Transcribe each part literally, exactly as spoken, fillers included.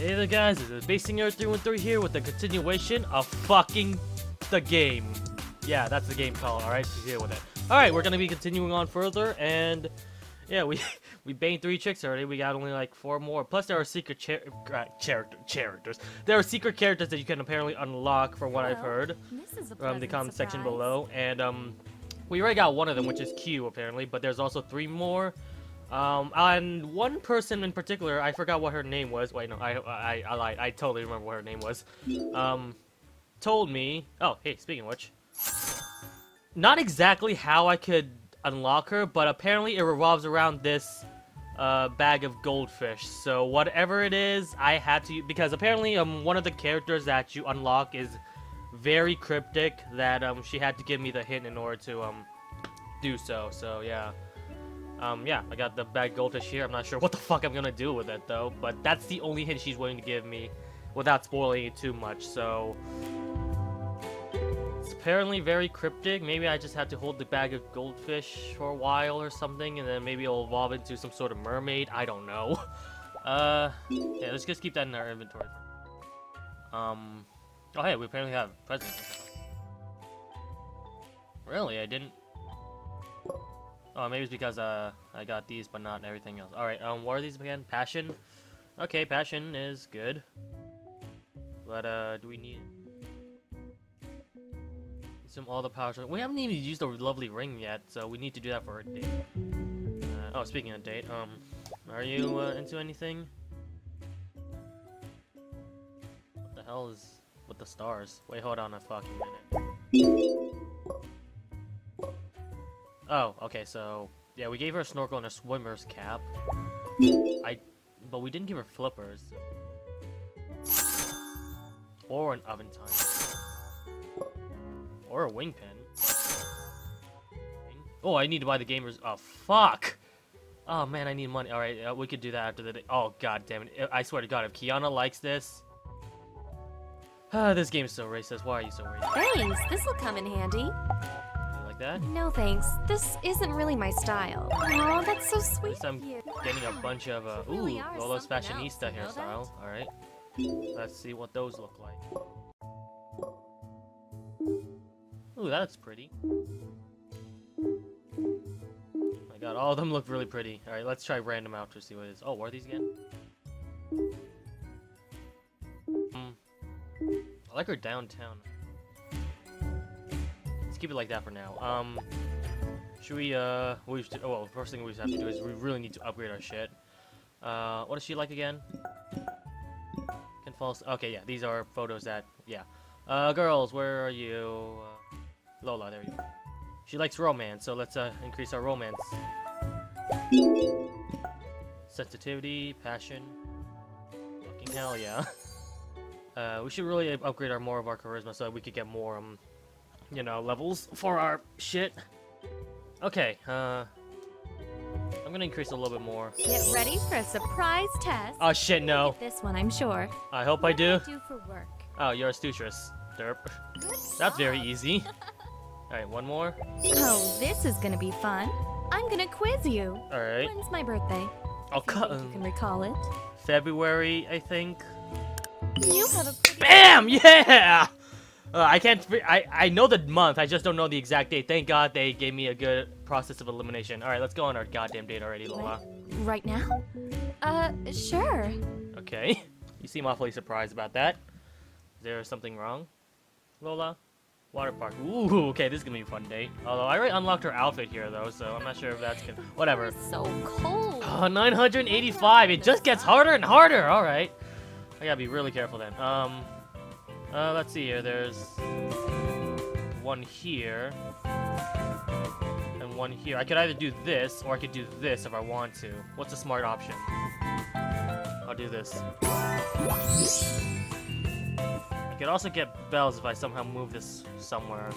Hey there guys, it's Bass Singer three one three here with the continuation of fucking the game. Yeah, that's the game call, alright? So deal with it. Alright, we're gonna be continuing on further, and yeah, we we banged three chicks already. We got only like four more. Plus there are secret char uh, character characters. There are secret characters that you can apparently unlock from what Hello. I've heard from the comment surprise. section below. And um, we already got one of them, which is Q apparently, but there's also three more. Um, and one person in particular, I forgot what her name was. Wait, no, I, I, I lied. I totally remember what her name was. Um, told me... Oh, hey, speaking of which. Not exactly how I could unlock her, but apparently it revolves around this, uh, bag of goldfish. So whatever it is, I had to... Because apparently, um, one of the characters that you unlock is very cryptic, that, um, she had to give me the hint in order to, um, do so. So, yeah. Um, yeah, I got the bag goldfish here. I'm not sure what the fuck I'm gonna do with it, though. But that's the only hint she's willing to give me without spoiling it too much, so... It's apparently very cryptic. Maybe I just have to hold the bag of goldfish for a while or something, and then maybe it'll evolve into some sort of mermaid. I don't know. Uh, yeah, let's just keep that in our inventory. Um, oh hey, we apparently have a present. Really? I didn't... Oh, maybe it's because uh, I got these, but not everything else. Alright, um, what are these again? Passion? Okay, passion is good. But, uh, do we need... Consume all the power... We haven't even used the lovely ring yet, so we need to do that for a date. Uh, oh, speaking of date, um, are you, uh, into anything? What the hell is with the stars? Wait, hold on a fucking minute. Oh, okay, so, yeah, we gave her a snorkel and a swimmer's cap. I, but we didn't give her flippers. Or an oven time. Or a wing pin. Oh, I need to buy the gamers. Oh, fuck! Oh, man, I need money. Alright, uh, we could do that after the day. Oh, god damn it. I swear to god, if Kiana likes this... Ah, this game is so racist. Why are you so racist? Thanks, this'll come in handy. That? No thanks. This isn't really my style. Oh, that's so sweet. I'm getting a bunch of uh, ooh, really Lola's fashionista hairstyle. All right, let's see what those look like. Ooh, that's pretty. Oh my god, all of them look really pretty. All right, let's try random out to see what it is. Oh, what are these again? Mm. I like her downtown. Keep it like that for now. Um, should we, uh, we should, oh, well, first thing we have to do is we really need to upgrade our shit. Uh, what is she like again? Can false, okay, yeah, these are photos that, yeah. Uh, girls, where are you? Uh, Lola, there you go. She likes romance, so let's, uh, increase our romance. Sensitivity, passion. Fucking hell, yeah. Uh, we should really upgrade our more of our charisma so that we could get more, um, you know, levels for our shit. Okay, uh... I'm gonna increase a little bit more. Get ready for a surprise test. Oh shit, no. This one, I'm sure. I hope I do. do for work? Oh, you're a astutress. Derp. That's very easy. Alright, one more. Oh, this is gonna be fun. I'm gonna quiz you. Alright. When's my birthday? I'll cut. You can recall it. February, I think. You have a pretty BAM! Yeah! Uh, I can't. I I know the month. I just don't know the exact date. Thank God they gave me a good process of elimination. All right, let's go on our goddamn date already, Lola. Right now? Uh, sure. Okay. You seem awfully surprised about that. Is there something wrong, Lola? Water park. Ooh. Okay, this is gonna be a fun date. Although I already unlocked her outfit here though, so I'm not sure if that's gonna. Whatever. It's so cold. Oh, nine hundred eighty-five. It just gets harder and harder. All right. I gotta be really careful then. Um. Uh, let's see here, there's one here, and one here. I could either do this, or I could do this if I want to. What's a smart option? I'll do this. I could also get bells if I somehow move this somewhere.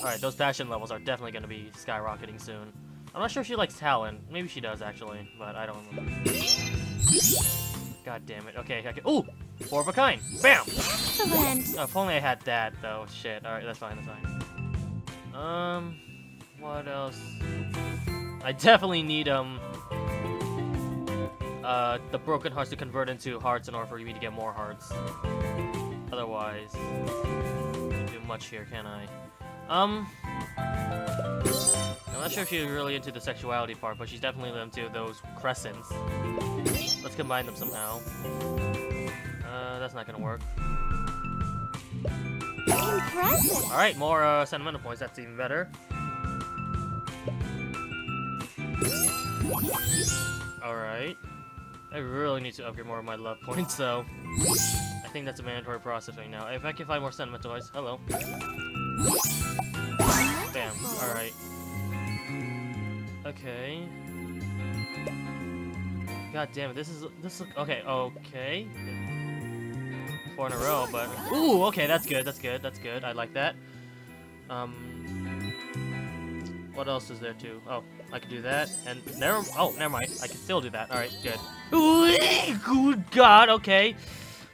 Alright, those passion levels are definitely going to be skyrocketing soon. I'm not sure if she likes Talon. Maybe she does, actually, but I don't know. God damn it. Okay, I can. Ooh! Four of a kind! Bam! Excellent! Oh, if only I had that, though. Shit. Alright, that's fine, that's fine. Um. What else? I definitely need, um. uh, the broken hearts to convert into hearts in order for me to get more hearts. Otherwise, I can't do much here, can I? Um, I'm not sure if she's really into the sexuality part, but she's definitely into those crescents. Let's combine them somehow. Uh, that's not gonna work. Impressive. All right, more uh, sentimental points. That's even better. All right, I really need to upgrade more of my love points, so I think that's a mandatory process right now. If I can find more sentimental points, hello. Damn. All right. Okay. God damn it! This is this. Look, okay. Okay. Four in a row, but ooh, okay, that's good, that's good, that's good. I like that. Um, what else is there too? Oh, I can do that, and never. Oh, never mind. I can still do that. All right, good. Ooh, good God. Okay,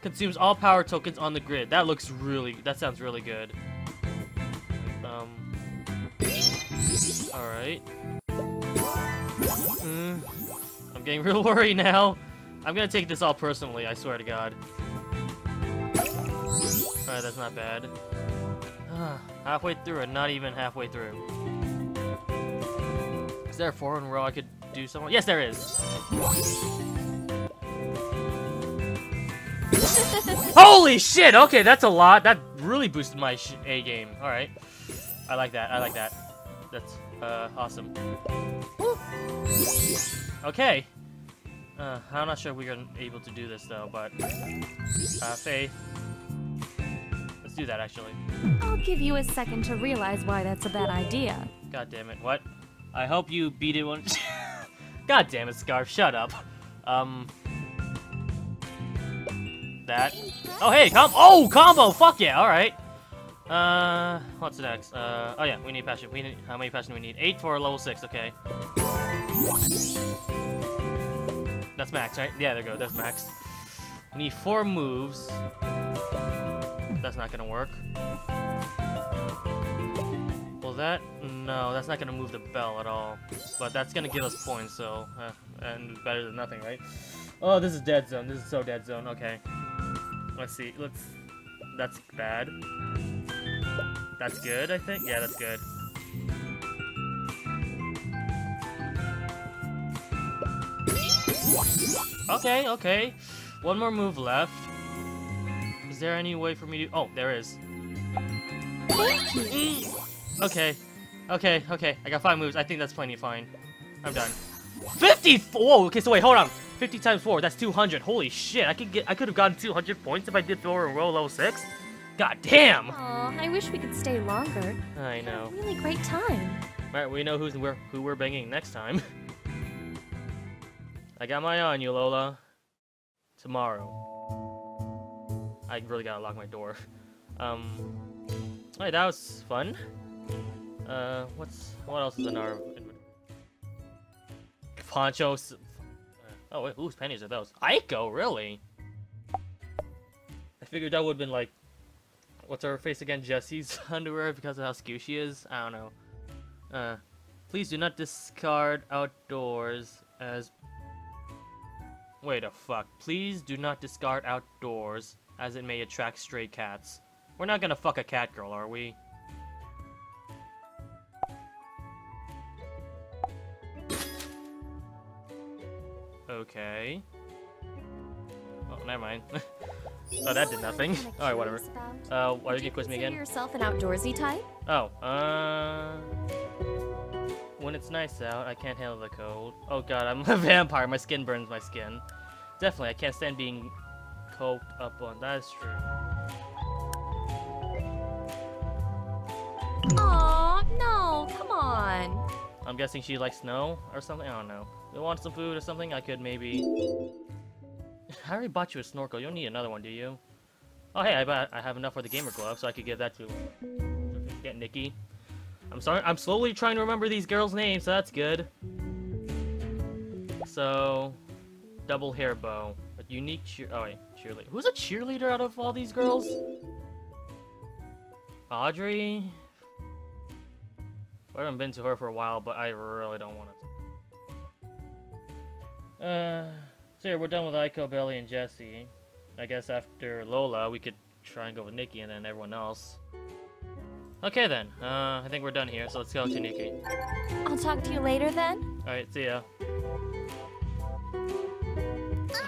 consumes all power tokens on the grid. That looks really. That sounds really good. Um. All right. Mm, I'm getting real worried now. I'm gonna take this all personally. I swear to God. Alright, that's not bad. Uh, halfway through, and not even halfway through. Is there a four in a row I could do something? Yes, there is! Holy shit! Okay, that's a lot. That really boosted my sh A game. Alright. I like that. I like that. That's uh, awesome. Okay. Uh, I'm not sure we are able to do this, though, but... Uh, faith. Let's do that, actually. I'll give you a second to realize why that's a bad idea. God damn it, what? I hope you beat it one- God damn it, Scarf, shut up. Um... That. Oh, hey, com- Oh, combo! Fuck yeah, alright. Uh, what's next? Uh, oh yeah, we need passion. We need- How many passion do we need? Eight for level six, okay. That's max, right? Yeah, there we go, that's max. We need four moves. That's not gonna work. Well, that no, that's not gonna move the bell at all. But that's gonna give us points, so uh, and better than nothing, right? Oh, this is dead zone. This is so dead zone. Okay, let's see. Let's. That's bad. That's good, I think. Yeah, that's good. Okay, okay. One more move left. Is there any way for me to- Oh, there is. Okay. Okay, okay. I got five moves. I think that's plenty fine. I'm done. fifty-four! Whoa, okay, so wait, hold on. fifty times four, that's two hundred. Holy shit, I could get- I could have gotten two hundred points if I did four in a row level six. God damn! Aw, I wish we could stay longer. I know. Really great time. Alright, we know who's- we're, who we're banging next time. I got my eye on you, Lola. Tomorrow. I really gotta lock my door. Um, alright, that was fun. Uh, what's what else is in our ponchos? Oh wait, whose panties are those? Aiko, really? I figured that would've been like, what's her face again? Jessie's underwear because of how skew she is. I don't know. Uh, please do not discard outdoors as. Wait a fuck. Please do not discard outdoors. As it may attract stray cats. We're not gonna fuck a cat girl, are we? Okay. Oh, never mind. Oh, that did nothing. Alright, whatever. Uh, why did you quiz me again? Yourself an outdoorsy type? Oh, uh. When it's nice out, I can't handle the cold. Oh god, I'm a vampire. My skin burns my skin. Definitely, I can't stand being. Coped up on that's true. Aw, no, come on. I'm guessing she likes snow or something. I don't know. If you want some food or something, I could maybe. I already bought you a snorkel. You don't need another one, do you? Oh hey, I bought. I have enough for the gamer glove, so I could give that to. Get Nikki. I'm sorry. I'm slowly trying to remember these girls' names, so that's good. So, double hair bow. Unique cheer- oh wait, cheerleader. Who's a cheerleader out of all these girls? Audrey? I haven't been to her for a while, but I really don't want to. Uh, So yeah, we're done with Aiko, Belly, and Jesse. I guess after Lola, we could try and go with Nikki and then everyone else. Okay then, uh, I think we're done here, so let's go to Nikki. I'll talk to you later then. Alright, see ya.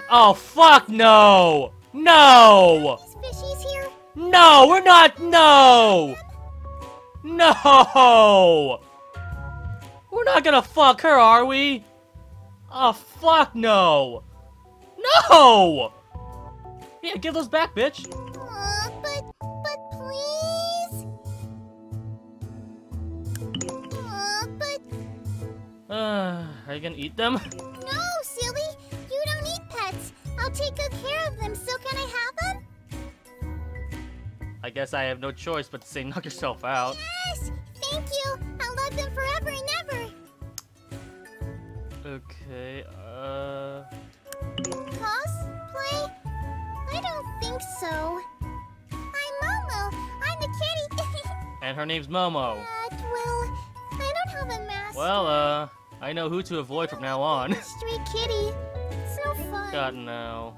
Oh fuck no! No! These fishies here? No, we're not! No! No! We're not gonna fuck her, are we? Oh fuck no! No! Yeah, give those back, bitch! Uh, but, but please? Uh, but... Uh, are you gonna eat them? No, silly! You don't eat pets! I'll take good care of them, so can I have them? I guess I have no choice but to say knock yourself out. Yes! Thank you! I'll love them forever and ever! Okay, uh... Cosplay? I don't think so. I'm Momo. I'm a kitty. And her name's Momo. Uh, well, I don't have a mask. Well, uh, I know who to avoid from now on. Street kitty. It's no fun. God, no.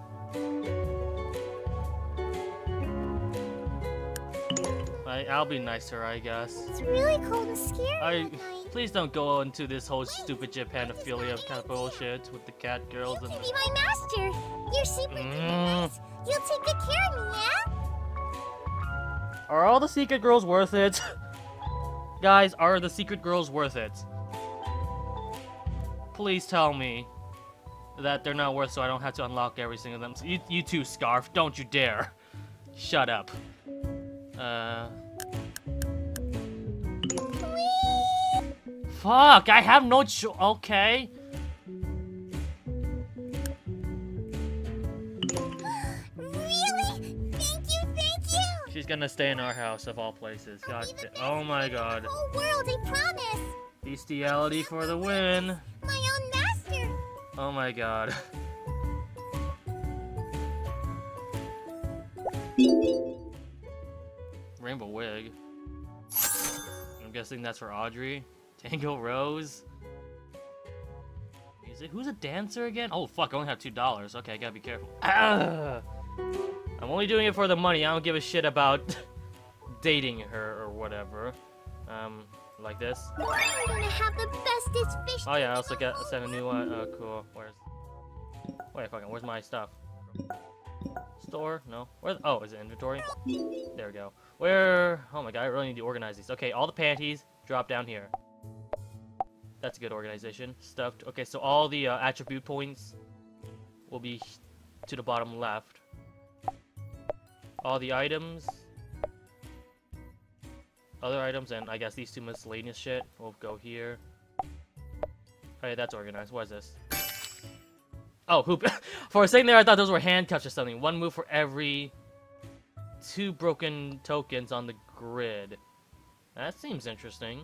I, I'll be nice to her, I guess. It's really cold and scary I, at night. Please don't go into this whole Wait, stupid Japanophilia kind of bullshit with the cat girls you and... You can be my master. You're super mm. nice. You'll take good care of me, yeah? Are all the secret girls worth it? Guys, are the secret girls worth it? Please tell me that they're not worth so I don't have to unlock every single of them. You, you too, Scarf. Don't you dare. Shut up. Uh... Whee! Fuck, I have no cho- Okay. Really? Thank you, thank you! She's gonna stay in our house of all places. God damn- Oh my god. The whole world, I promise! Bestiality for the win! My own master! Oh my god. Rainbow wig. I'm guessing that's for Audrey. Tango Rose. Is it? Who's a dancer again? Oh fuck! I only have two dollars. Okay, I gotta be careful. Ah! I'm only doing it for the money. I don't give a shit about dating her or whatever. Um, like this. I'm gonna have the bestest fish. Oh yeah, I also got sent a new one. Oh cool. Where's? Wait, fucking. Where's my stuff? Store? No. Where? Oh, is it inventory? There we go. Where? Oh my god, I really need to organize these. Okay, all the panties drop down here. That's a good organization. Stuffed. Okay, so all the uh, attribute points will be to the bottom left. All the items, other items, and I guess these two miscellaneous shit will go here. Alright, that's organized. What is this? Oh, hoop. For a second there, I thought those were handcuffs or something. One move for every two broken tokens on the grid. That seems interesting.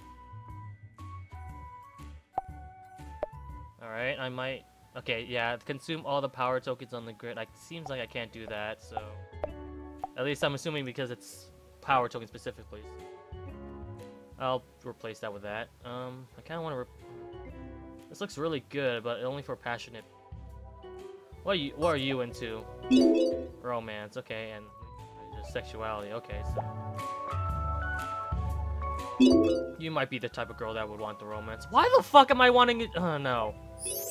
Alright, I might... Okay, yeah, consume all the power tokens on the grid. It seems like I can't do that, so... At least I'm assuming because it's power token specifically. I'll replace that with that. Um, I kind of want to... Re this looks really good, but only for passionate... What are you, what are you into? Romance, okay, and just sexuality, okay, so... You might be the type of girl that would want the romance. Why the fuck am I wanting it? Oh, no.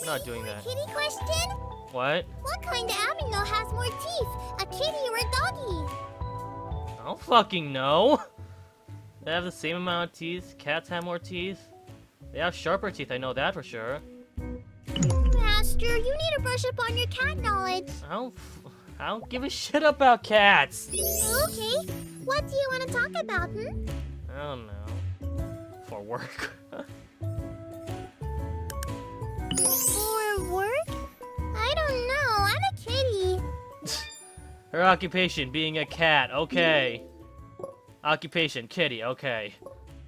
I'm not doing that. Kitty question? What? What kind of animal has more teeth? A kitty or a doggy? I don't fucking know. They have the same amount of teeth. Cats have more teeth. They have sharper teeth, I know that for sure. Master, you need to brush up on your cat knowledge. I don't, I don't give a shit about cats. Okay, what do you want to talk about, hmm? I don't know. For work. For work? I don't know, I'm a kitty. Her occupation, being a cat, okay. Occupation, kitty, okay.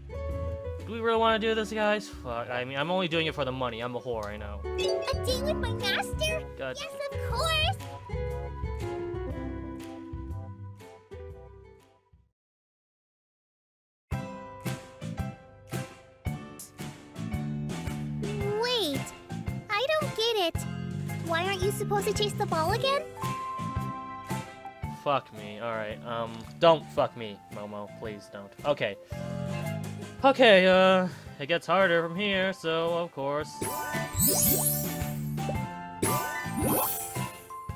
Do we really want to do this, guys? Fuck, I mean, I'm only doing it for the money. I'm a whore, I know. A date with my master? God. Yes, of course! Wait, I don't get it. why aren't you supposed to chase the ball again? Fuck me. Alright, um, don't fuck me, Momo. Please don't. Okay. Okay, uh, it gets harder from here, so of course.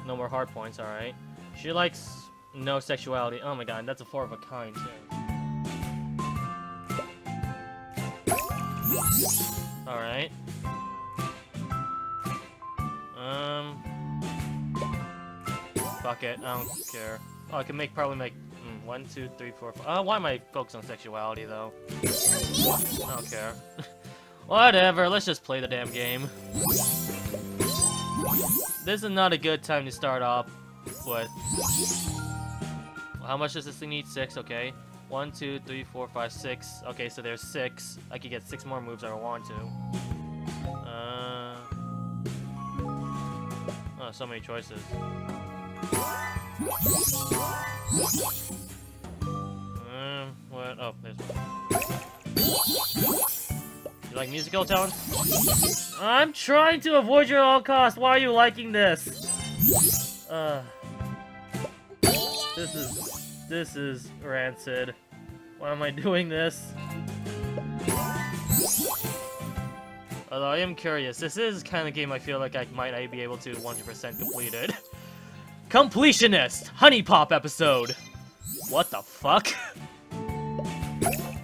No more hard points, alright. She likes no sexuality. Oh my god, that's a four of a kind, too. Alright. Um. Fuck it, I don't care. Oh, I can make probably make mm, one, two, three, four, five. Uh, why am I focused on sexuality though? I don't care. Whatever. Let's just play the damn game. This is not a good time to start off with. How much does this thing need? Six. Okay. One, two, three, four, five, six. Okay, so there's six. I could get six more moves if I want to. Uh. Oh, so many choices. Um, what? Oh, there's one. You like musical tone? I'm trying to avoid you at all costs. Why are you liking this? Uh, this is this is rancid. Why am I doing this? Although I am curious, this is the kind of game I feel like I might not be able to one hundred percent complete it. Completionist! HuniePop episode! What the fuck?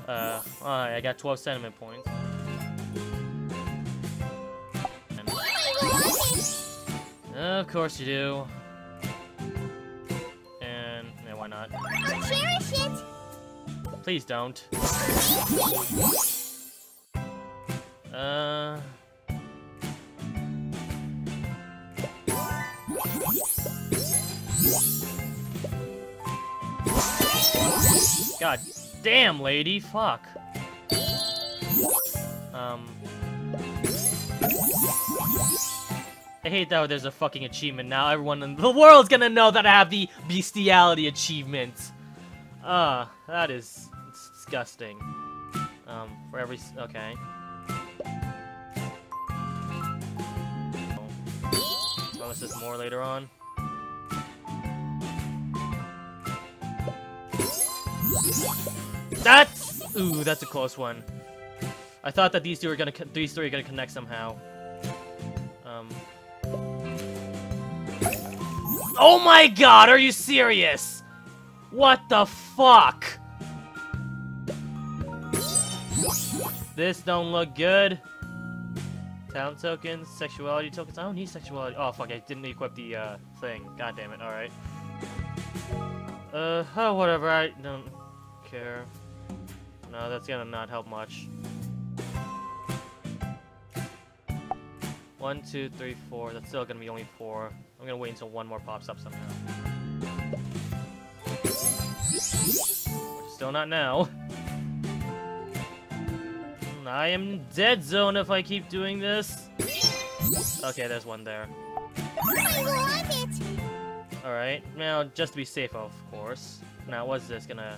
uh, alright, I got twelve sentiment points. And, uh, of course you do. And, yeah, why not? I'll cherish it! Please don't. Uh... God damn, lady, fuck. Um... I hate that there's a fucking achievement now. Everyone in the world's gonna know that I have the bestiality achievement. Ah, uh, that is disgusting. Um, for every... okay. Unless there's more later on. That's ooh, that's a close one. I thought that these two were gonna, these three are gonna connect somehow. Um. Oh my God, are you serious? What the fuck? This don't look good. Talent tokens, sexuality tokens. I don't need sexuality. Oh fuck, I didn't equip the uh, thing. God damn it. All right. Uh, oh, whatever. I don't. Care. No, that's gonna not help much. One, two, three, four. That's still gonna be only four. I'm gonna wait until one more pops up somehow. Which is still not now. I am dead zone if I keep doing this. Okay, there's one there. Alright, now just to be safe, of course. Now, what's this gonna.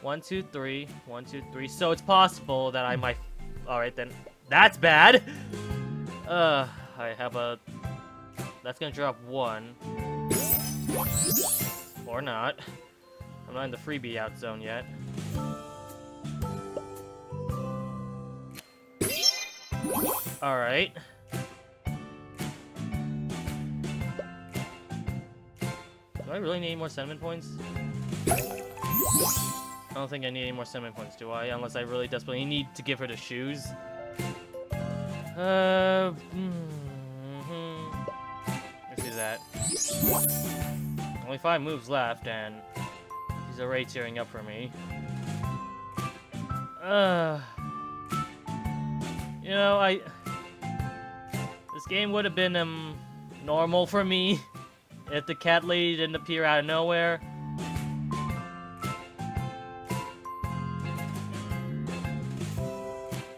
One, two, three. One, two, three. So it's possible that I might. Alright then. That's bad! Uh, I have a. That's gonna drop one. Or not. I'm not in the freebie out zone yet. Alright. Do I really need more sentiment points? I don't think I need any more sentiment points, do I? Unless I really desperately need to give her the shoes. Uh, mm-hmm. Let's do that. Only five moves left, and she's already tearing up for me. Uh, you know, I. This game would have been um normal for me if the cat lady didn't appear out of nowhere.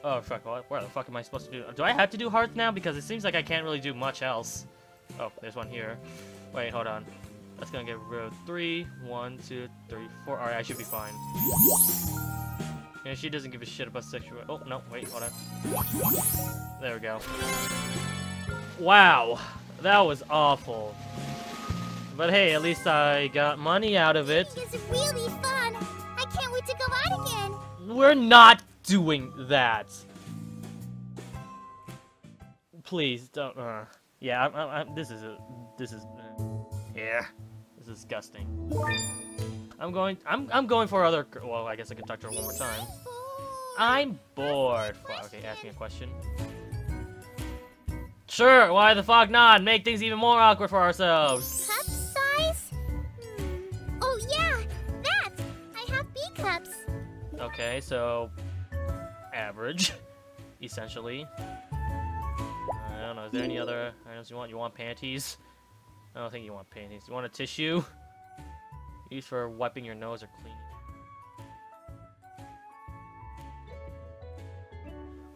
Oh fuck, where the fuck am I supposed to do? Do I have to do hearts now? Because it seems like I can't really do much else. Oh, there's one here. Wait, hold on. That's gonna get rid of three. One, two, three, four. Alright, I should be fine. Yeah, she doesn't give a shit about sexual. Oh, no, wait, hold on. There we go. Wow, that was awful. But hey, at least I got money out of it. It's really fun. I can't wait to go out again. We're not doing that. Please don't. Uh, yeah, I, I, I, this is a. This is. Uh, yeah, this is disgusting. I'm going. I'm. I'm going for other. Well, I guess I can talk to her one more time. I'm bored. Okay, ask me a question. Sure, why the fuck not? Make things even more awkward for ourselves. Cup size? Hmm. Oh yeah, that! I have B cups. Okay, so... average, essentially. I don't know, is there any other items you want? You want panties? I don't think you want panties. You want a tissue? Used for wiping your nose or cleaning.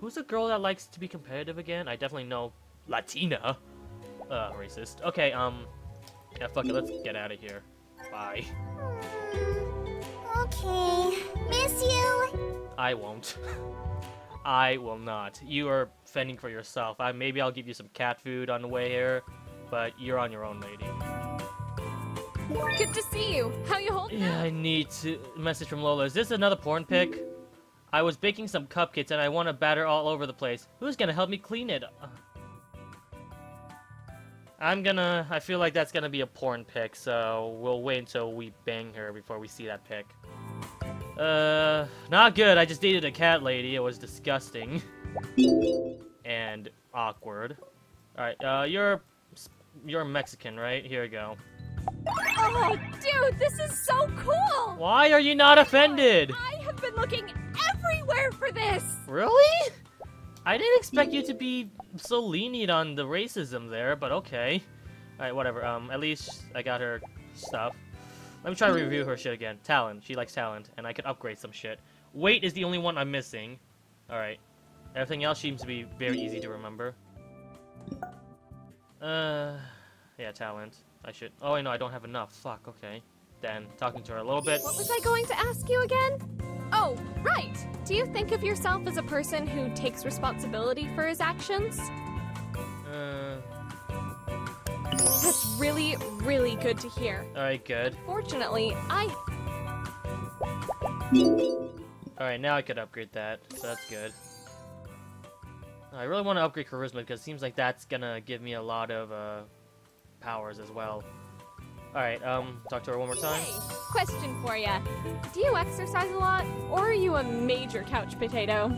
Who's the girl that likes to be competitive again? I definitely know... Latina? Uh, racist. Okay, um, yeah, fuck it, let's get out of here. Bye. Okay, miss you! I won't. I will not. You are fending for yourself. I, maybe I'll give you some cat food on the way here, but you're on your own, lady. Good to see you. How you holding up? Yeah, I need to... Message from Lola. Is this another porn pic? I was baking some cupcakes and I want to batter all over the place. Who's gonna help me clean it? Uh, I'm gonna... I feel like that's gonna be a porn pic, so we'll wait until we bang her before we see that pic. Uh, not good. I just dated a cat lady. It was disgusting. And awkward. Alright, uh, you're... you're Mexican, right? Here we go. Oh, dude, this is so cool! Why are you not offended? I have been looking everywhere for this! Really? I didn't expect you to be so lenient on the racism there, but okay. Alright, whatever. Um, at least I got her stuff. Let me try to review her shit again. Talent. She likes talent, and I could upgrade some shit. Weight is the only one I'm missing. Alright. Everything else seems to be very easy to remember. Uh, yeah, talent. I should... oh, I know, I don't have enough. Fuck, okay. Then, talking to her a little bit. What was I going to ask you again? Oh, right! Do you think of yourself as a person who takes responsibility for his actions? Uh... That's really, really good to hear. Alright, good. Fortunately, I... Alright, now I could upgrade that, so that's good. I really want to upgrade Charisma because it seems like that's gonna give me a lot of, uh, powers as well. Alright, um, talk to her one more time. Hey, question for ya. Do you exercise a lot, or are you a major couch potato?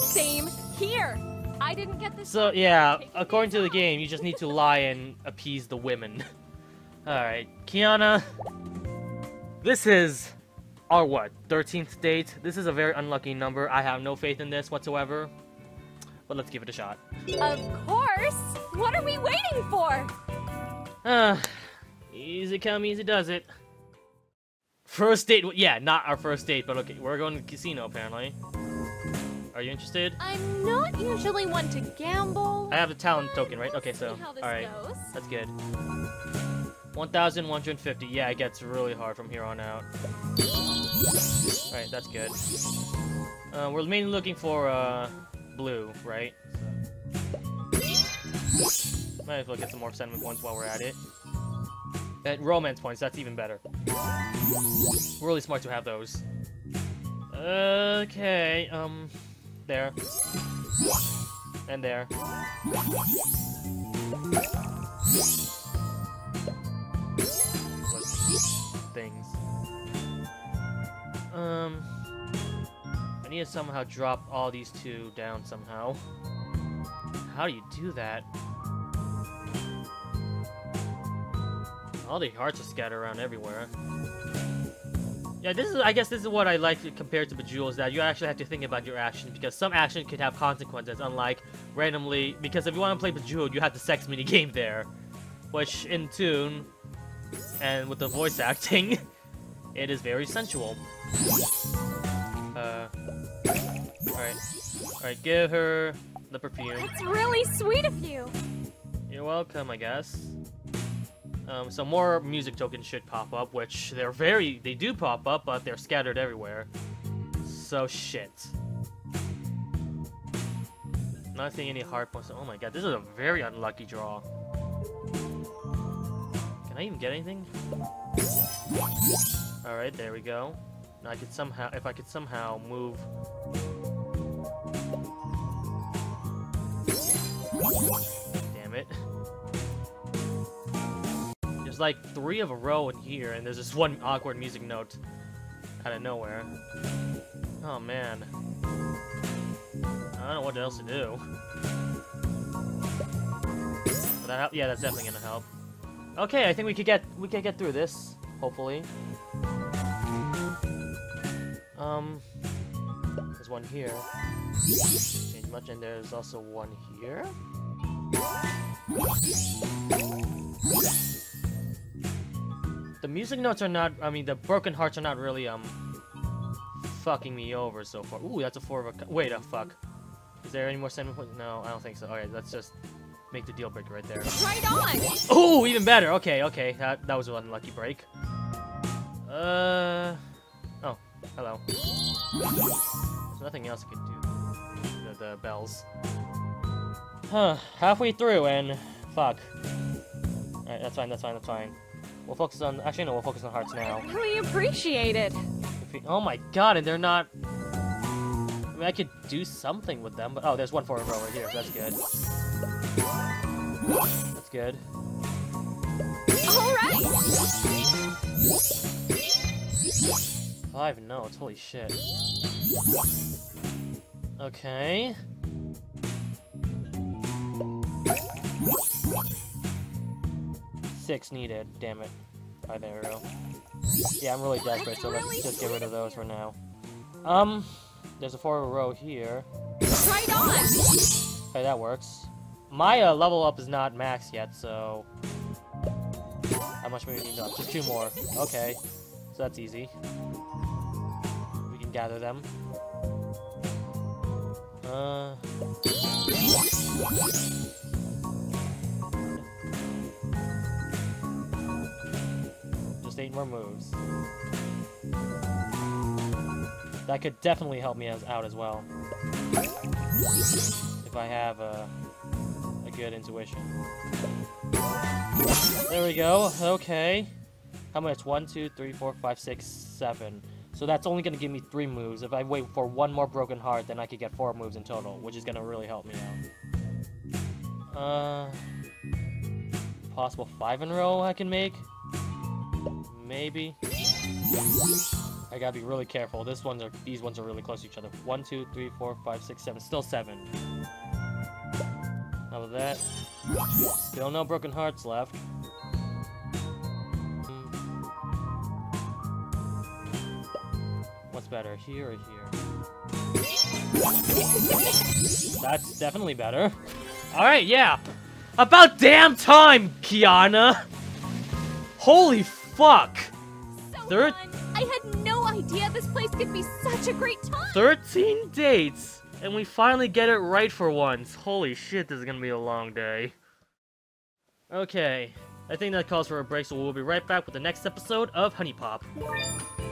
Same here! I didn't get this- So, yeah, according to the game, you just need to lie and appease the women. Alright, Kiana. This is our, what, thirteenth date? This is a very unlucky number. I have no faith in this whatsoever. But let's give it a shot. Of course! What are we waiting for? Uh, easy come, easy does it. First date, yeah, not our first date, but okay, we're going to the casino apparently. Are you interested? I'm not usually one to gamble. I have the talent token, right? Okay, so, alright, that's good. one thousand one hundred fifty, yeah, it gets really hard from here on out. Alright, that's good. Uh, we're mainly looking for, uh... blue, right? So. Might as well get some more sentiment points while we're at it. At romance points, that's even better. Really smart to have those. Okay, um, there. And there. Things. Um... I need to somehow drop all these two down somehow. How do you do that? All the hearts are scattered around everywhere. Yeah, this is, I guess this is what I like compared to Bejeweled, is that you actually have to think about your actions, because some action could have consequences, unlike randomly, because if you want to play Bejeweled, you have the sex mini game there, which in tune, and with the voice acting, it is very sensual. Uh... Alright. Alright, give her the perfume. It's really sweet of you. You're welcome, I guess. Um, so more music tokens should pop up, which they're very... they do pop up, but they're scattered everywhere. So shit. Not seeing any hard points. Oh my god, this is a very unlucky draw. Can I even get anything? Alright, there we go. Now I could somehow, if I could somehow move. Damn it. There's like three of a row in here, and there's this one awkward music note out of nowhere. Oh man. I don't know what else to do. Will that help? Yeah, that's definitely gonna help. Okay, I think we could get we could get through this, hopefully. Um, there's one here. Change much, and there's also one here. The music notes are not. I mean, the broken hearts are not really um fucking me over so far. Ooh, that's a four of a. Wait a fuck. Is there any more seven points? No, I don't think so. Alright, let's just make the deal break right there. Right on! Oh, even better! Okay, okay. That, that was an unlucky break. Uh... Oh, hello. There's nothing else I could do. The, the bells. Huh. Halfway through and... Fuck. Alright, that's fine, that's fine, that's fine. We'll focus on... Actually, no, we'll focus on hearts now. We appreciate it! We, oh my god, and they're not... I mean, I could do something with them, but oh, there's one for a row right here, so that's good. That's good. Alright! Five notes, holy shit. Okay. Six needed, damn it. Alright, there we go. Yeah, I'm really desperate, so let's just get rid of those for now. Um... There's a four row here. Right on! Okay, that works. My uh, level up is not max yet, so... How much more do we need up? Just two more. Okay. So that's easy. We can gather them. Uh... Just eight more moves. That could definitely help me as, out as well. If I have a, a good intuition. There we go. Okay. How much? One, two, three, four, five, six, seven. So that's only going to give me three moves. If I wait for one more broken heart, then I could get four moves in total, which is going to really help me out. Uh, possible five in a row I can make? Maybe. I gotta be really careful. This ones are these ones are really close to each other. One, two, three, four, five, six, seven. Still seven. How about that? Still no broken hearts left. What's better, here or here? That's definitely better. All right, yeah. About damn time, Kiana. Holy fuck. So Third. I had no idea this place could be such a great time! thirteen dates! And we finally get it right for once. Holy shit, this is gonna be a long day. Okay, I think that calls for a break, so we'll be right back with the next episode of HuniePop.